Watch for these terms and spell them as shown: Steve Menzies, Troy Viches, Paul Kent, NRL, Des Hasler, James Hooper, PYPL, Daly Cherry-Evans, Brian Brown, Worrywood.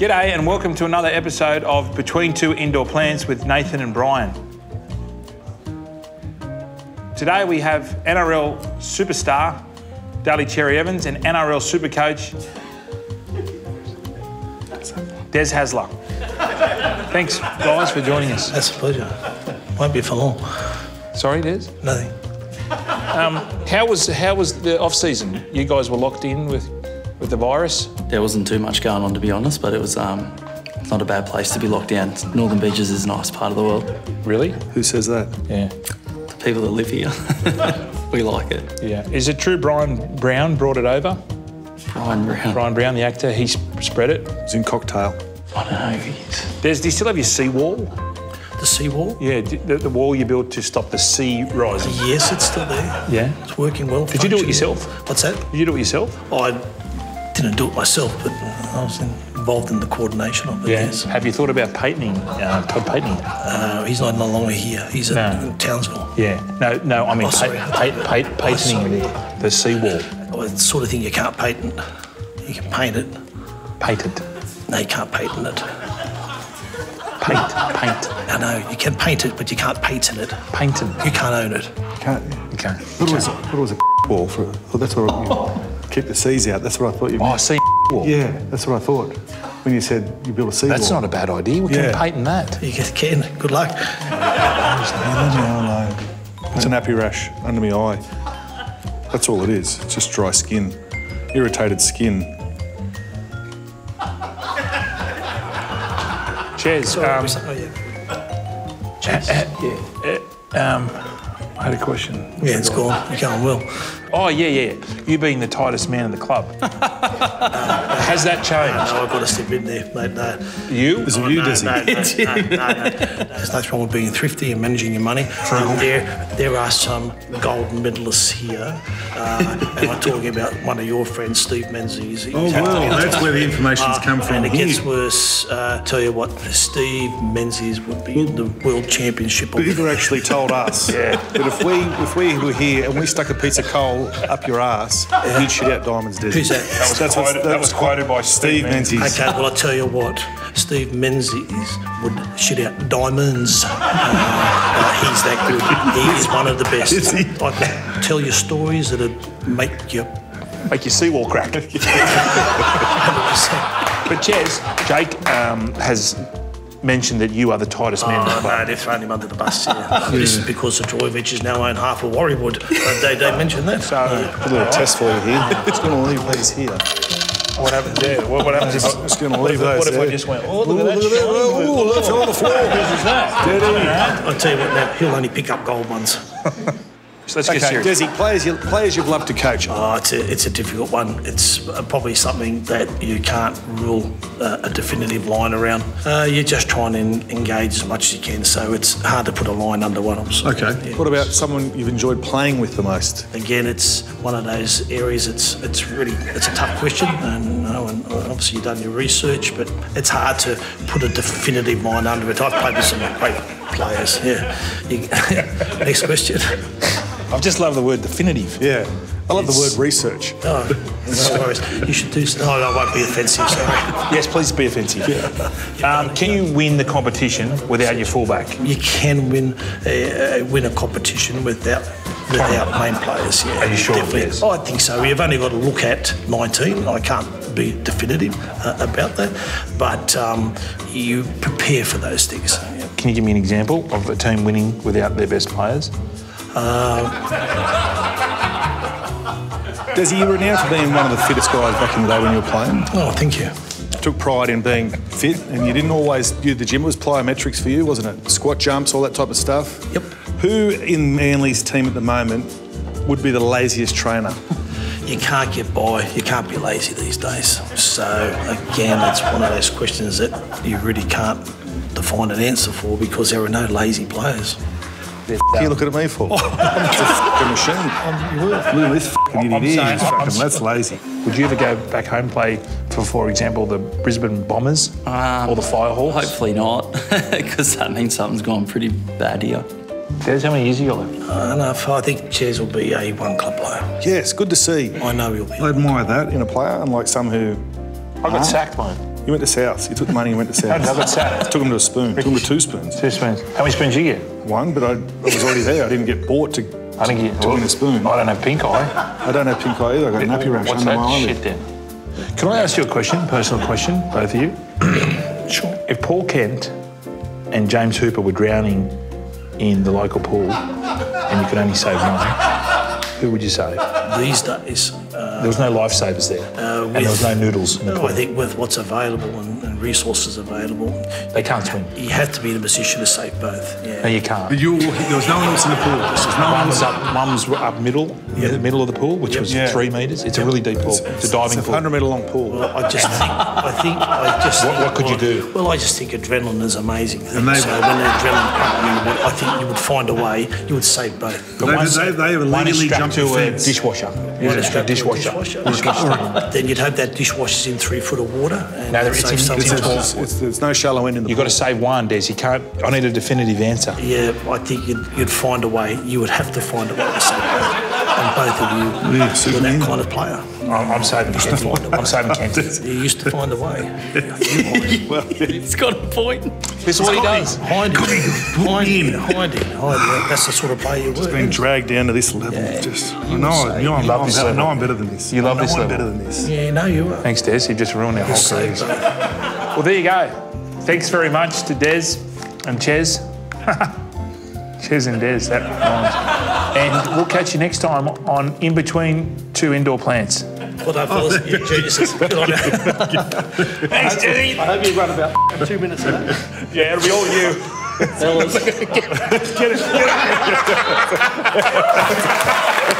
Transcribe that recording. G'day and welcome to another episode of Between Two Indoor Plants with Nathan and Brian. Today we have NRL superstar Daly Cherry-Evans and NRL supercoach Des Hasler. Thanks guys for joining us. That's a pleasure. Won't be for long. Sorry, Des? Nothing. How was the off-season? You guys were locked in with the virus? There wasn't too much going on, to be honest, but it was it's not a bad place to be locked down. Northern Beaches is a nice part of the world. Really? Who says that? Yeah. The people that live here. We like it. Yeah. Is it true Brian Brown brought it over? Brian Brown. Brian Brown, the actor, he spread it. It's in Cocktail. I know. Des, do you still have your seawall? The seawall? Yeah, the wall you built to stop the sea rising. Yes, it's still there. Yeah. It's working well. Did you do it yourself? What's that? Did you do it yourself? I didn't do it myself, but I was involved in the coordination of it. Yeah. Yes. Have you thought about patenting, Todd Patenting? He's not no longer here. He's in Townsville. Yeah. No, I mean patenting the seawall. Oh, it's the sort of thing you can't patent. You can paint it. Patent. No, you can't patent it. Paint. No, you can paint it, but you can't patent it. Patent. You can't own it. You can't. What was a wall for it? Well, that's what I keep the seas out. That's what I thought you meant. Oh, a sea wall. Yeah, that's what I thought when you said you built a sea wall. That's not a bad idea. We can patent that. You can. Good luck. It's an nappy rash under my eye. That's all it is. It's just dry skin, irritated skin. Cheers. Cheers. I had a question. Yeah, it's gone. You're going well. Oh, yeah. You being the tightest man in the club. Has that changed? No, I've got to step in there, mate. No. You? Is it you, Desi? No. There's nothing wrong with being thrifty and managing your money. There are some gold medalists here. And I'm talking about one of your friends, Steve Menzies. That's where the information's come from. And it gets worse. Tell you what, Steve Menzies would be in the World Championship. But you actually told us that if we were here and we stuck a piece of coal up your ass, you'd shoot out diamonds, Desi. Who's that? That was quoted by Steve Menzies. OK, well, I'll tell you what. Steve Menzies would shit out diamonds. He's that good. He is one of the best. Is he? I can tell you stories that'll make your seawall crack. 100%. But cheers. Jake has mentioned that you are the tightest man in the club. No, they're throwing him under the bus. Yeah. This is because the Troy Viches now own half of Worrywood. They mentioned that. So a little test for you here. It's going to leave these here. What happens there? What happens if I'm just going to leave those? What if I just went, oh, look at that. Oh, that's on the floor. I'll tell you what, now, he'll only pick up gold ones. So let's get serious. Desi, players you've loved to coach. Oh, it's a difficult one. It's probably something that you can't rule a definitive line around. You're just trying to engage as much as you can, so it's hard to put a line under one. Okay. Yeah. What about someone you've enjoyed playing with the most? Again, it's one of those areas. It's really a tough question, and obviously you've done your research, but it's hard to put a definitive line under it. I've played with some great players. Yeah. Next question. I just love the word definitive. Yeah. I love the word research. Oh, no worries. You should do something. Oh, no, I won't be offensive, sorry. Yes, please be offensive. Yeah. Can you win the competition without your fullback? You can win a competition without main players, yeah. Are you sure? Definitely. Oh, I think so. You've only got to look at 19. I can't be definitive about that, but you prepare for those things. Yeah. Can you give me an example of a team winning without their best players? Desi, you were renowned for being one of the fittest guys back in the day when you were playing. Oh, thank you. Took pride in being fit, and you didn't always do the gym. It was plyometrics for you, wasn't it? Squat jumps, all that type of stuff. Yep. Who in Manly's team at the moment would be the laziest trainer? You can't get by, you can't be lazy these days. So, again, that's one of those questions that you really can't define an answer for because there are no lazy players. What are you looking at me for? Oh. I'm just a f***ing machine. Look at this f***ing idiot. That's lazy. Would you ever go back home and play, for example, the Brisbane Bombers or the Firehawks? Hopefully not, because that means something's gone pretty bad here. Des, how many years have you got left? I think Chairs will be a one club player. Yes, good to see. I know he'll be. I admire that in a player, unlike some who... I got sacked, mate. You went to South. You took the money and went to South. I South. Took him to a spoon. Took him to 2 spoons. 2 spoons. How many spoons did you get? 1, but I was already there. I didn't get bought to win a spoon. I don't have pink eye. I don't have pink eye either. I got nappy rash under my eyelid. What's that shit then? Can I ask you a question, personal question, both of you? Sure. If Paul Kent and James Hooper were drowning in the local pool and you could only save 1, who would you save? These days... there was no lifesavers there, and there was no noodles. No, I think with what's available and resources available... They can't swim. You have to be in a position to save both. Yeah. No, you can't. There was no one else in the pool. One was up middle, in the middle of the pool, which was 3 metres. It's a really deep pool. It's a diving pool. It's a 100-metre long pool. Well, What could you do? Well, I just think adrenaline is amazing. And so when the adrenaline comes, I think you would find a way. You would save both. They illegally jumped to a dishwasher. Then you'd hope that dishwasher's in 3 foot of water. And no, there's no shallow end in the pool. You've got to save 1, Des. You can't. I need a definitive answer. Yeah, I think you'd find a way. You would have to find a way to save both. And both of you were that kind of player. I'm saving Kent. I'm saving Kent. You used to find a way. He's got a point. This is what he does. Hide in. That's the sort of player you were. Just being dragged down to this level. I'm better than this. You love this level. I'm better than this. Yeah, no, you are. Thanks, Des. You just ruined our whole career. Well, there you go. Thanks very much to Des and Chez. Chez and Des. And we'll catch you next time on In Between Two Indoor Plants. Well done, fellas. You geniuses. Good on you. Thanks, Desi. I hope you run about 2 minutes of that. Yeah, it'll be all you. Fellas. Get it.